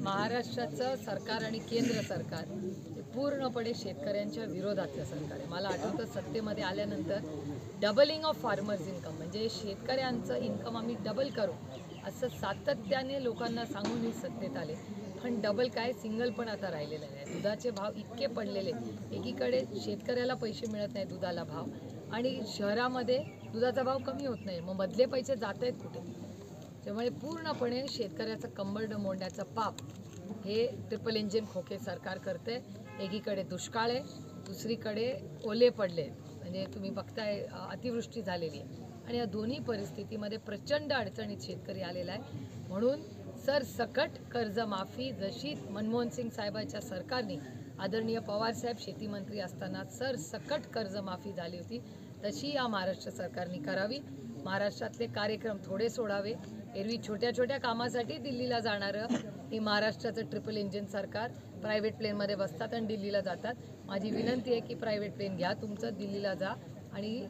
महाराष्ट्राचं सरकार आणि केंद्र सरकार पूर्णपणे शेतकऱ्यांच्या विरोधातलं सरकार आहे। मला आठवतं सत्तेमध्ये आल्यानंतर डबलिंग ऑफ फार्मर्स इन्कम म्हणजे शेतकऱ्यांचं इन्कम आम्ही डबल करू असं सातत्याने लोकांना सांगून ही सत्तेत आले, पण डबल काय सिंगल पण आता राहिलेलं नाही। दुधाचे भाव इतके पडलेले, एकीकडे शेतकऱ्याला पैसे मिळत नाही दुधाला भाव, आणि शहरामध्ये दुधाचा भाव कमी होत नाही, मग मधले पैसे जात आहेत कुठे? त्यामुळे पूर्णपणे शेतकऱ्याचं कंबरड मोडण्याचं पाप हे ट्रिपल इंजिन खोके सरकार करते। एकीकडे दुष्काळ आहे, दुसरीकडे ओले पडले, म्हणजे तुम्ही बघताय अतिवृष्टी झालेली आहे, आणि या दोन्ही परिस्थितीमध्ये प्रचंड अडचणीत शेतकरी आलेला आहे। म्हणून सरसकट कर्जमाफी जशी मनमोहन सिंग साहेबांच्या सरकारने आदरणीय पवार साहेब शेती मंत्री असताना सरसकट कर्जमाफी झाली होती, तशी या महाराष्ट्र सरकारने करावी। महाराष्ट्रातले कार्यक्रम थोडे सोडावे, एरवी छोट्या छोट्या कामासाठी दिल्लीला जाणारं हे महाराष्ट्राचं ट्रिपल इंजिन सरकार प्रायव्हेट प्लेनमध्ये बसतात आणि दिल्लीला जातात। माझी विनंती आहे की प्रायव्हेट प्लेन घ्या तुमचं, दिल्लीला जा, आणि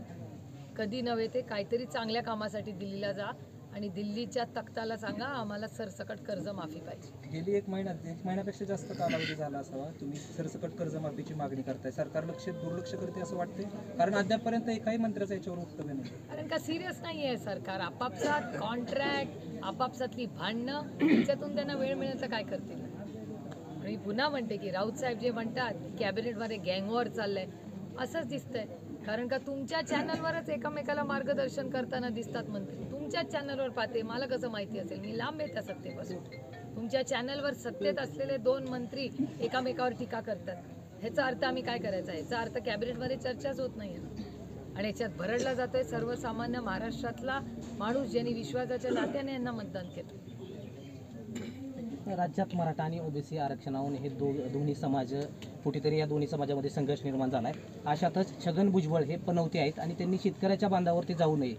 कधी नव्हे ते काहीतरी चांगल्या कामासाठी दिल्लीला जा, आणि दिल्लीच्या तख्ताला सांगा आम्हाला सरसकट कर्जमाफी पाहिजे। गेली एक महिन्यापेक्षा जास्त कालावधी झाला असावा तुम्ही सरसकट कर्जमाफीची मागणी करताय, सरकार लक्ष दुर्लक्ष करते असं वाटतंय, कारण अद्यापर्यंत एकाही मंत्र्याचं याच्यावर वक्तव्य नाही, कारण का सिरियस नाही आहे सरकार। आपापसात कॉन्ट्रॅक्ट, आपापसातली भांडणं, त्याच्यातून त्यांना वेळ मिळायचं काय करतील? आणि पुन्हा म्हणते की राऊत साहेब जे म्हणतात कॅबिनेटमध्ये गँगवॉर चाललंय असंच दिसतंय, कारण का तुमच्या चॅनलवरच एकमेकाला मार्गदर्शन करताना दिसतात मंत्री। तुमच्या चॅनलवर पाहते, मला कसं माहिती असेल, मी लांब आहे त्या सत्तेपासून। तुमच्या चॅनलवर सत्तेत असलेले दोन मंत्री एकामेकावर टीका करतात, ह्याचा अर्थ आम्ही काय करायचा? ह्याचा अर्थ कॅबिनेटमध्ये चर्चाच होत नाही आणि याच्यात भरडला जातोय सर्वसामान्य महाराष्ट्रातला माणूस, ज्यांनी विश्वासाच्या नात्याने यांना मतदान केलं। राज्यात मराठा आणि ओबीसी आरक्षणावरून हे दोन्ही समाज कुठेतरी या दोन्ही समाजामध्ये संघर्ष निर्माण झाला आहे, अशातच छगन भुजबळ हे पनवते आहेत आणि त्यांनी शेतकऱ्याच्या बांधावरती जाऊ नये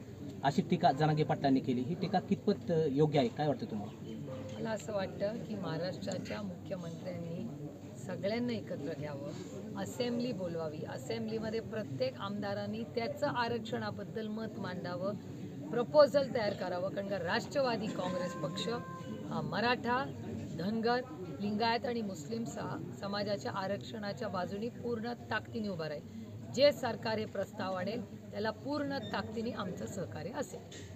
अशी टीका जनांगे पाटलांनी केली, ही टीका कितपत योग्य आहे, काय वाटतं तुम्हाला? मला असं वाटतं की महाराष्ट्राच्या मुख्यमंत्र्यांनी सगळ्यांना एकत्र घ्यावं, असेंब्ली बोलवावी, असेंब्लीमध्ये प्रत्येक आमदारांनी त्याचं आरक्षणाबद्दल मत मांडावं, प्रपोजल तयार करावं, कारण का राष्ट्रवादी काँग्रेस पक्ष हा मराठा, धनगर, लिंगायत आणि मुस्लिम समाजाच्या आरक्षणाच्या बाजूनी पूर्ण ताकदीने उभा राहील। जे सरकार हे प्रस्ताव आणेल त्याला पूर्ण ताकदीने आमचं सहकार्य असेल।